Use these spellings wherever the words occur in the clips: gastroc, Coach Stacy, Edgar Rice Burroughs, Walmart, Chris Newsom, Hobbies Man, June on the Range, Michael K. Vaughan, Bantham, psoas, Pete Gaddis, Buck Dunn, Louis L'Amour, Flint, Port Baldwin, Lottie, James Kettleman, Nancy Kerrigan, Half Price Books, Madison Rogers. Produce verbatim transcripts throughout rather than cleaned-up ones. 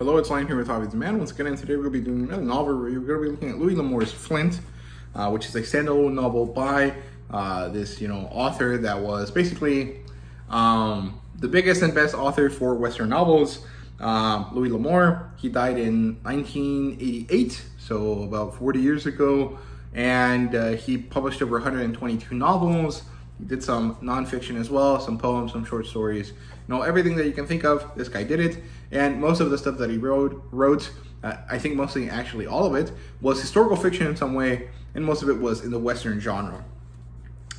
Hello, it's Lion here with Hobbies Man once again, and today we're going to be doing another novel review. We're going to be looking at Louis L'Amour's Flint, uh, which is a standalone novel by uh, this, you know, author that was basically um, the biggest and best author for Western novels, uh, Louis L'Amour. He died in nineteen eighty-eight, so about forty years ago, and uh, he published over one hundred twenty-two novels. He did some nonfiction as well, some poems, some short stories, you know, everything that you can think of, this guy did it. And most of the stuff that he wrote, wrote uh, I think mostly, actually all of it, was historical fiction in some way, and most of it was in the Western genre.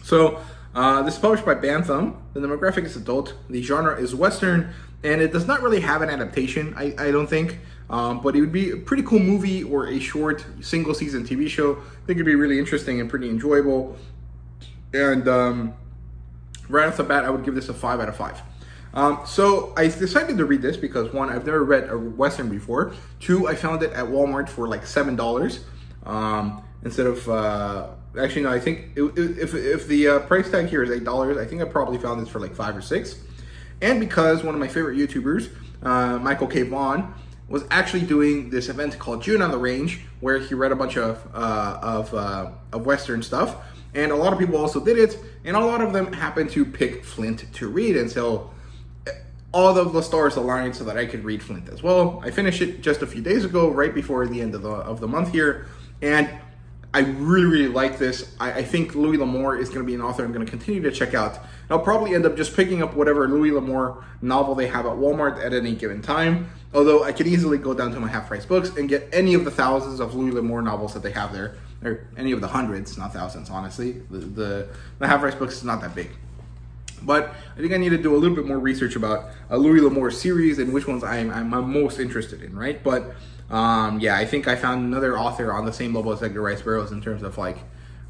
So uh, this is published by Bantham. The demographic is adult, the genre is Western, and it does not really have an adaptation, I, I don't think, um, but it would be a pretty cool movie or a short single season T V show. I think it'd be really interesting and pretty enjoyable. And um, right off the bat, I would give this a five out of five. Um, so I decided to read this because, one, I've never read a Western before. Two, I found it at Walmart for like seven dollars um, instead of, uh, actually, no, I think it, it, if, if the uh, price tag here is eight dollars, I think I probably found this for like five or six. And because one of my favorite YouTubers, uh, Michael K. Vaughan, was actually doing this event called June on the Range, where he read a bunch of, uh, of, uh, of Western stuff. And a lot of people also did it, and a lot of them happened to pick Flint to read, and so all of the stars aligned so that I could read Flint as well. I finished it just a few days ago, right before the end of the, of the month here, and I really, really like this. I, I think Louis L'Amour is going to be an author I'm going to continue to check out. And I'll probably end up just picking up whatever Louis L'Amour novel they have at Walmart at any given time, although I could easily go down to my Half Price Books and get any of the thousands of Louis L'Amour novels that they have there. Or any of the hundreds, not thousands, honestly. The, the, the Half Price Books is not that big. But I think I need to do a little bit more research about a Louis L'Amour series and which ones I'm, I'm most interested in, right? But um, yeah, I think I found another author on the same level as Edgar Rice Burroughs in terms of like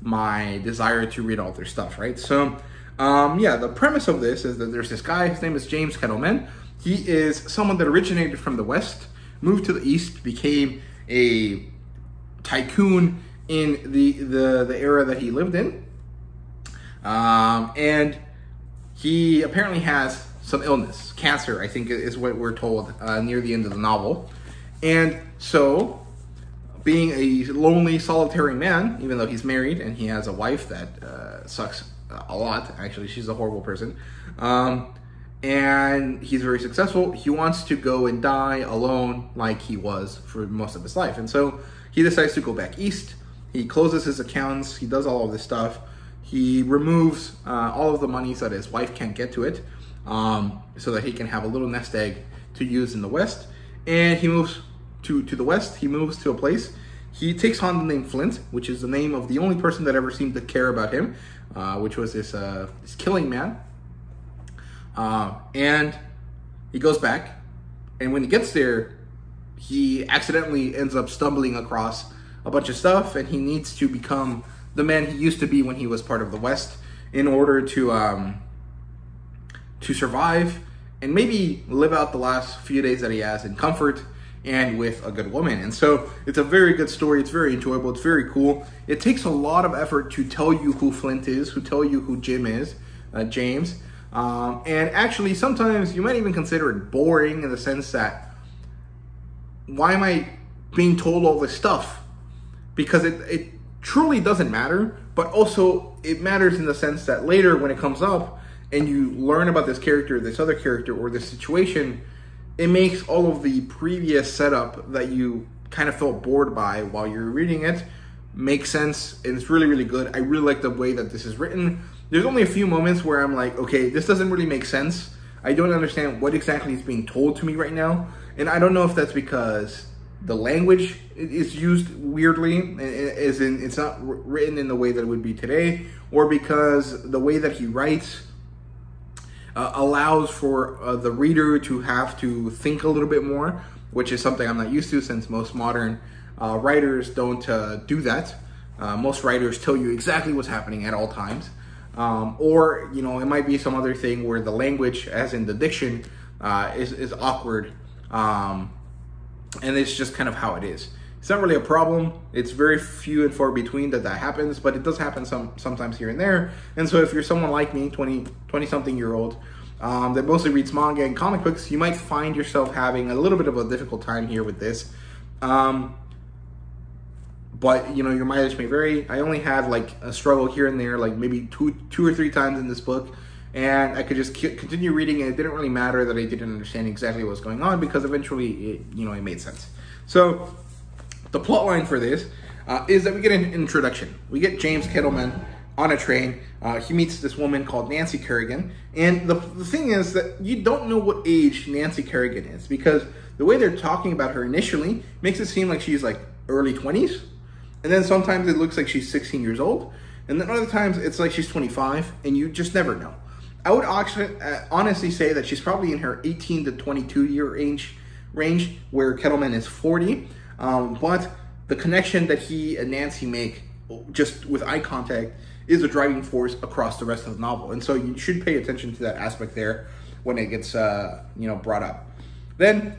my desire to read all their stuff, right? So um, yeah, the premise of this is that there's this guy, his name is James Kettleman. He is someone that originated from the West, moved to the East, became a tycoon in the, the, the era that he lived in. Um, and he apparently has some illness. Cancer, I think, is what we're told uh, near the end of the novel. And so, being a lonely, solitary man, even though he's married and he has a wife that uh, sucks a lot, actually, she's a horrible person, um, and he's very successful, he wants to go and die alone like he was for most of his life. And so, he decides to go back east. He closes his accounts, he does all of this stuff, he removes uh, all of the money so that his wife can't get to it, um, so that he can have a little nest egg to use in the West. And he moves to, to the West, he moves to a place, he takes on the name Flint, which is the name of the only person that ever seemed to care about him, uh, which was this, uh, this killing man. Uh, and he goes back, and when he gets there, he accidentally ends up stumbling across a bunch of stuff, and he needs to become the man he used to be when he was part of the West in order to um, to survive and maybe live out the last few days that he has in comfort and with a good woman. And so it's a very good story. It's very enjoyable. It's very cool. It takes a lot of effort to tell you who Flint is, who tell you who Jim is, uh, James. Um, and actually, sometimes you might even consider it boring in the sense that, why am I being told all this stuff? Because it, it truly doesn't matter, but also it matters in the sense that later when it comes up and you learn about this character, this other character, or this situation, it makes all of the previous setup that you kind of felt bored by while you're reading it make sense, and it's really, really good. I really like the way that this is written. There's only a few moments where I'm like, okay, this doesn't really make sense. I don't understand what exactly is being told to me right now, and I don't know if that's because the language is used weirdly, as in it's not written in the way that it would be today, or because the way that he writes uh, allows for uh, the reader to have to think a little bit more, which is something I'm not used to, since most modern uh, writers don't uh, do that. Uh, most writers tell you exactly what's happening at all times. Um, or, you know, it might be some other thing where the language, as in the diction, uh, is, is awkward. Um, And it's just kind of how it is. It's not really a problem. It's very few and far between that that happens, but it does happen some sometimes here and there. And so if you're someone like me, twenty, twenty-something year old, um, that mostly reads manga and comic books, you might find yourself having a little bit of a difficult time here with this. Um, but, you know, your mileage may vary. I only had, like, a struggle here and there, like, maybe two, two or three times in this book. And I could just continue reading, and it didn't really matter that I didn't understand exactly what was going on, because eventually, it, you know, it made sense. So, the plot line for this uh, is that we get an introduction. We get James Kettleman on a train. Uh, he meets this woman called Nancy Kerrigan. And the, the thing is that you don't know what age Nancy Kerrigan is, because the way they're talking about her initially makes it seem like she's, like, early twenties. And then sometimes it looks like she's sixteen years old. And then other times it's like she's twenty-five, and you just never know. I would actually, uh, honestly say that she's probably in her eighteen to twenty-two year age, range, where Kettleman is forty. Um, but the connection that he and Nancy make just with eye contact is a driving force across the rest of the novel. And so you should pay attention to that aspect there when it gets uh, you know, brought up. Then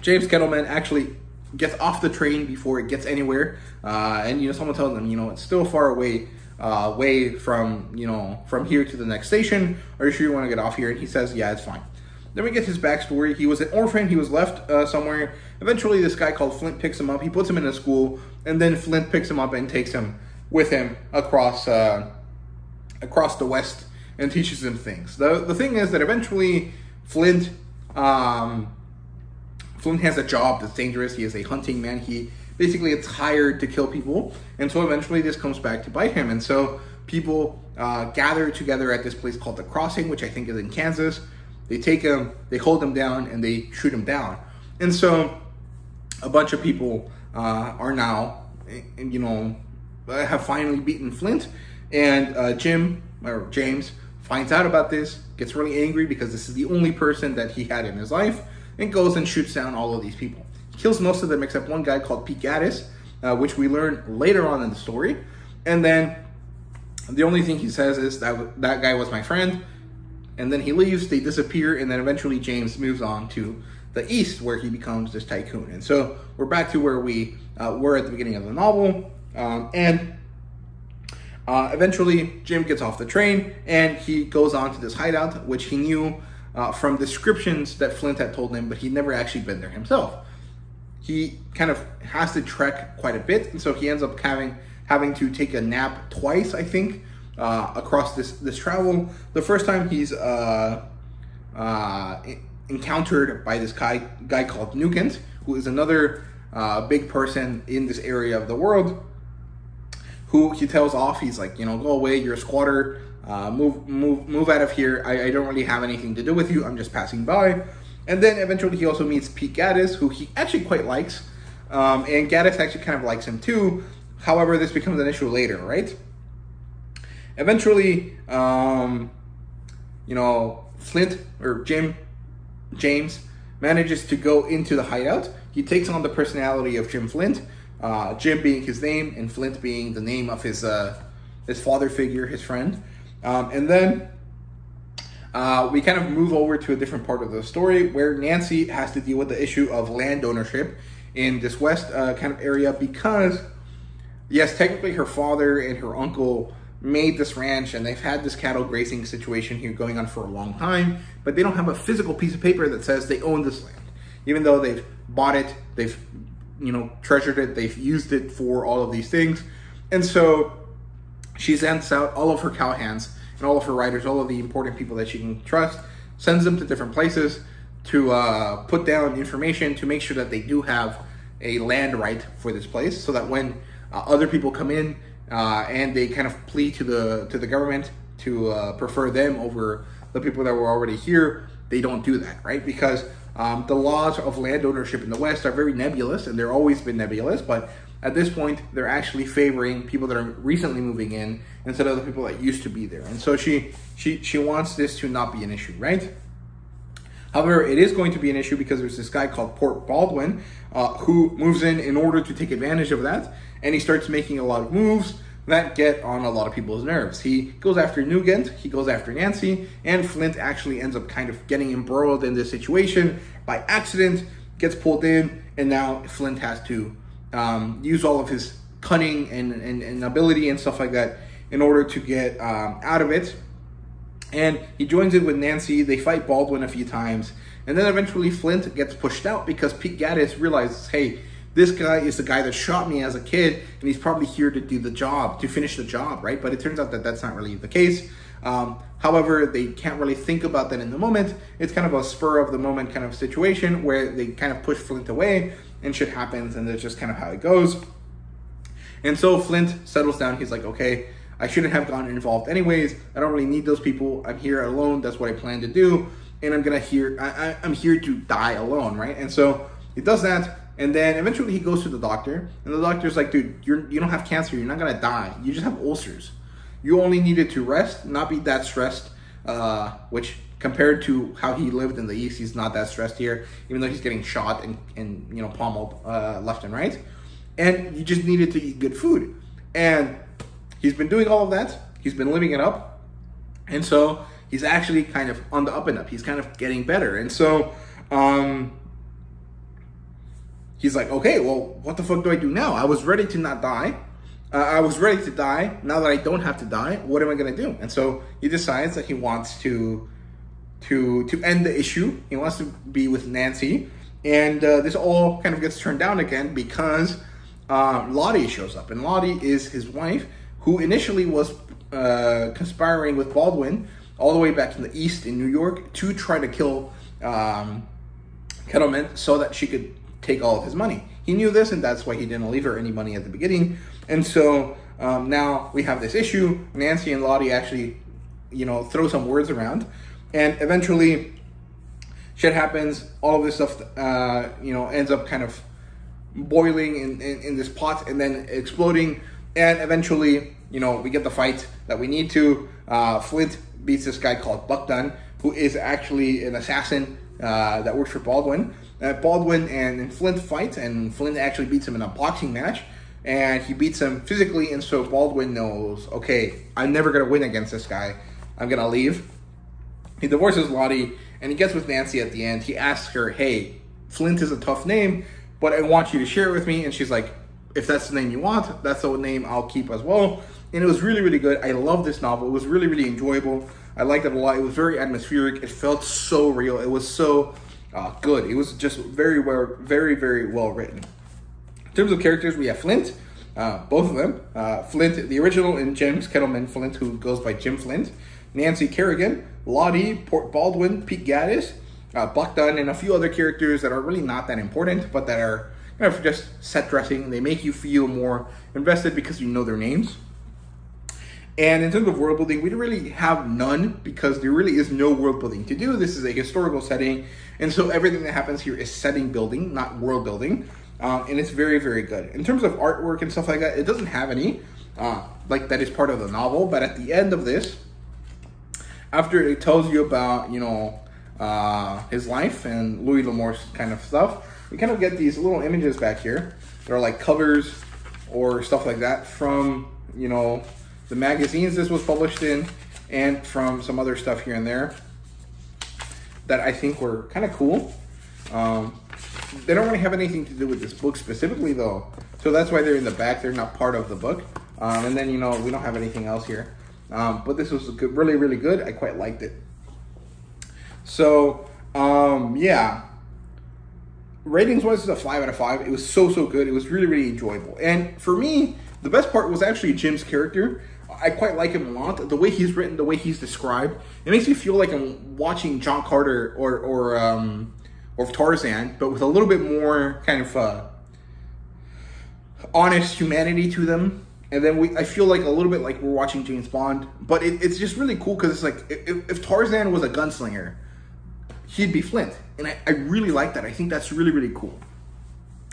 James Kettleman actually gets off the train before it gets anywhere. Uh, and you know, someone tells him, you know, it's still far away. Uh, way from, you know, from here to the next station. Are you sure you want to get off here? And he says, yeah, it's fine. Then we get his backstory. He was an orphan. He was left uh, somewhere. Eventually, this guy called Flint picks him up. He puts him in a school, and then Flint picks him up and takes him with him across uh, across the West and teaches him things. The, the thing is that eventually Flint, um, Flint has a job that's dangerous. He is a hunting man. He basically it's hired to kill people, and so eventually this comes back to bite him. And so people uh, gather together at this place called The Crossing, which I think is in Kansas. They take him, they hold him down, and they shoot him down. And so a bunch of people uh, are now, you know, have finally beaten Flint, and uh, Jim, or James, finds out about this, gets really angry because this is the only person that he had in his life, and goes and shoots down all of these people. Kills most of them except one guy called Pete Gaddis, uh, which we learn later on in the story. And then the only thing he says is that that guy was my friend. And then he leaves, they disappear, and then eventually James moves on to the East, where he becomes this tycoon. And so we're back to where we uh, were at the beginning of the novel. Um, and uh, eventually Jim gets off the train, and he goes on to this hideout, which he knew uh, from descriptions that Flint had told him, but he'd never actually been there himself. He kind of has to trek quite a bit, and so he ends up having having to take a nap twice, I think, uh, across this this travel. The first time he's uh, uh, encountered by this guy guy called Nugent, who is another uh, big person in this area of the world, who he tells off. He's like, you know, go away, you're a squatter, uh, move move move out of here. I, I don't really have anything to do with you. I'm just passing by. And then eventually he also meets Pete Gaddis, who he actually quite likes. Um, and Gaddis actually kind of likes him too. However, this becomes an issue later, right? Eventually, um, you know, Flint, or Jim, James, manages to go into the hideout. He takes on the personality of Jim Flint, uh, Jim being his name and Flint being the name of his, uh, his father figure, his friend. Um, and then... Uh, we kind of move over to a different part of the story where Nancy has to deal with the issue of land ownership in this West uh, kind of area, because, yes, technically her father and her uncle made this ranch, and they've had this cattle grazing situation here going on for a long time, but they don't have a physical piece of paper that says they own this land. Even though they've bought it, they've, you know, treasured it, they've used it for all of these things. And so she sends out all of her cowhands and all of her writers, all of the important people that she can trust, sends them to different places to uh, put down information to make sure that they do have a land right for this place, so that when uh, other people come in uh, and they kind of plead to the to the government to uh, prefer them over the people that were already here, they don't do that, right? Because um, the laws of land ownership in the West are very nebulous, and they've always been nebulous, but at this point, they're actually favoring people that are recently moving in instead of the people that used to be there. And so she she she wants this to not be an issue, right? However, it is going to be an issue because there's this guy called Port Baldwin uh, who moves in in order to take advantage of that. And he starts making a lot of moves that get on a lot of people's nerves. He goes after Nugent, he goes after Nancy, and Flint actually ends up kind of getting embroiled in this situation by accident, gets pulled in, and now Flint has to... Um, use all of his cunning and, and, and ability and stuff like that in order to get um, out of it. and he joins in with Nancy. They fight Baldwin a few times, and then eventually Flint gets pushed out because Pete Gaddis realizes, hey, this guy is the guy that shot me as a kid, and he's probably here to do the job, to finish the job, right? But it turns out that that's not really the case. Um, however, they can't really think about that in the moment. It's kind of a spur of the moment kind of situation where they kind of push Flint away, and shit happens, and that's just kind of how it goes. And so Flint settles down. He's like, okay, I shouldn't have gotten involved anyways. I don't really need those people. I'm here alone. That's what I plan to do, and I'm gonna here. I, I, I'm here to die alone, right? And so he does that. And then eventually he goes to the doctor, and the doctor's like, dude, you're, you don't have cancer. You're not going to die. You just have ulcers. You only needed to rest, not be that stressed, uh, which compared to how he lived in the East, he's not that stressed here, even though he's getting shot and, and you know, pommeled uh, left and right. And you just needed to eat good food. And he's been doing all of that. He's been living it up. And so he's actually kind of on the up and up. He's kind of getting better. And so... Um, he's like, okay, well, what the fuck do I do now? I was ready to not die. Uh, I was ready to die. Now that I don't have to die, what am I going to do? And so he decides that he wants to to to end the issue. He wants to be with Nancy. And uh, this all kind of gets turned down again because uh, Lottie shows up. And Lottie is his wife, who initially was uh, conspiring with Baldwin all the way back in the East in New York to try to kill um, Kettleman so that she could take all of his money. He knew this, and that's why he didn't leave her any money at the beginning. And so um, now we have this issue. Nancy and Lottie actually, you know, throw some words around, and eventually shit happens. All of this stuff, uh, you know, ends up kind of boiling in, in, in this pot and then exploding. And eventually, you know, we get the fight that we need to. Uh, Flint beats this guy called Buck Dunn, who is actually an assassin uh, that works for Baldwin. Uh, Baldwin and Flint fight, and Flint actually beats him in a boxing match, and he beats him physically. And so Baldwin knows, okay, I'm never going to win against this guy. I'm going to leave. He divorces Lottie, and he gets with Nancy at the end. He asks her, hey, Flint is a tough name, but I want you to share it with me. And she's like, if that's the name you want, that's the name I'll keep as well. And it was really, really good. I love this novel. It was really, really enjoyable. I liked it a lot. It was very atmospheric. It felt so real. It was so... Uh, good. It was just very well, very, very well written. In terms of characters, we have Flint, uh, both of them. Uh, Flint, the original, and James Kettleman Flint, who goes by Jim Flint. Nancy Kerrigan, Lottie, Port Baldwin, Pete Gaddis, uh, Buck Dunn, and a few other characters that are really not that important, but that are kind of just set dressing. They make you feel more invested because you know their names. And in terms of world building, we really have none because there really is no world building to do. This is a historical setting. And so everything that happens here is setting building, not world building. Um, and it's very, very good. In terms of artwork and stuff like that, it doesn't have any, uh, like that is part of the novel. But at the end of this, after it tells you about, you know, uh, his life and Louis L'Amour's kind of stuff, you kind of get these little images back here. They're like covers or stuff like that from, you know, the magazines this was published in, and from some other stuff here and there that I think were kind of cool. Um, they don't really have anything to do with this book specifically though. So that's why they're in the back. They're not part of the book. Um, and then, you know, we don't have anything else here. Um, but this was good, really, really good. I quite liked it. So, um, yeah. Ratings wise, it's a five out of five. It was so, so good. It was really, really enjoyable. And for me, the best part was actually Jim's character. I quite like him a lot. The way he's written, the way he's described, it makes me feel like I'm watching John Carter or or um, or Tarzan, but with a little bit more kind of uh, honest humanity to them. And then we, I feel like a little bit like we're watching James Bond, but it, it's just really cool because it's like if, if Tarzan was a gunslinger, he'd be Flint, and I, I really like that. I think that's really, really cool.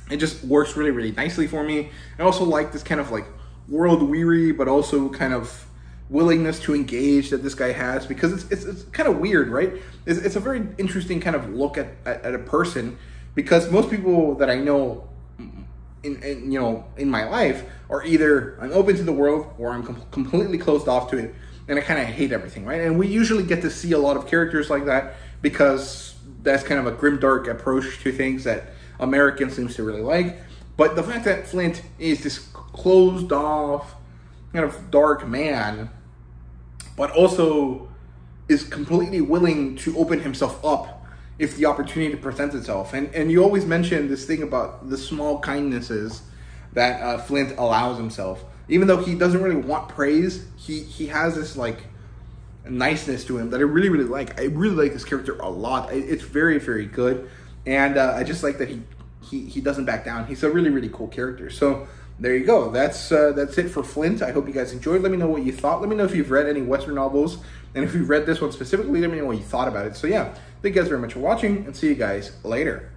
It just works really, really nicely for me. I also like this kind of like world weary, but also kind of willingness to engage that this guy has, because it's it's, it's kind of weird, right? It's, it's a very interesting kind of look at, at, at a person, because most people that I know in, in you know in my life are either I'm open to the world or I'm com completely closed off to it, and I kind of hate everything, right? And we usually get to see a lot of characters like that because that's kind of a grimdark approach to things that American seems to really like. But the fact that Flint is this closed off kind of dark man, but also is completely willing to open himself up if the opportunity presents itself. And and you always mention this thing about the small kindnesses that uh, Flint allows himself. Even though he doesn't really want praise, he, he has this like niceness to him that I really, really like. I really like this character a lot. It's very, very good. And uh, I just like that he, he, he doesn't back down. He's a really, really cool character. So there you go. That's uh, that's it for Flint. I hope you guys enjoyed. Let me know what you thought. Let me know if you've read any Western novels. And if you've read this one specifically, let me know what you thought about it. So yeah, thank you guys very much for watching, and see you guys later.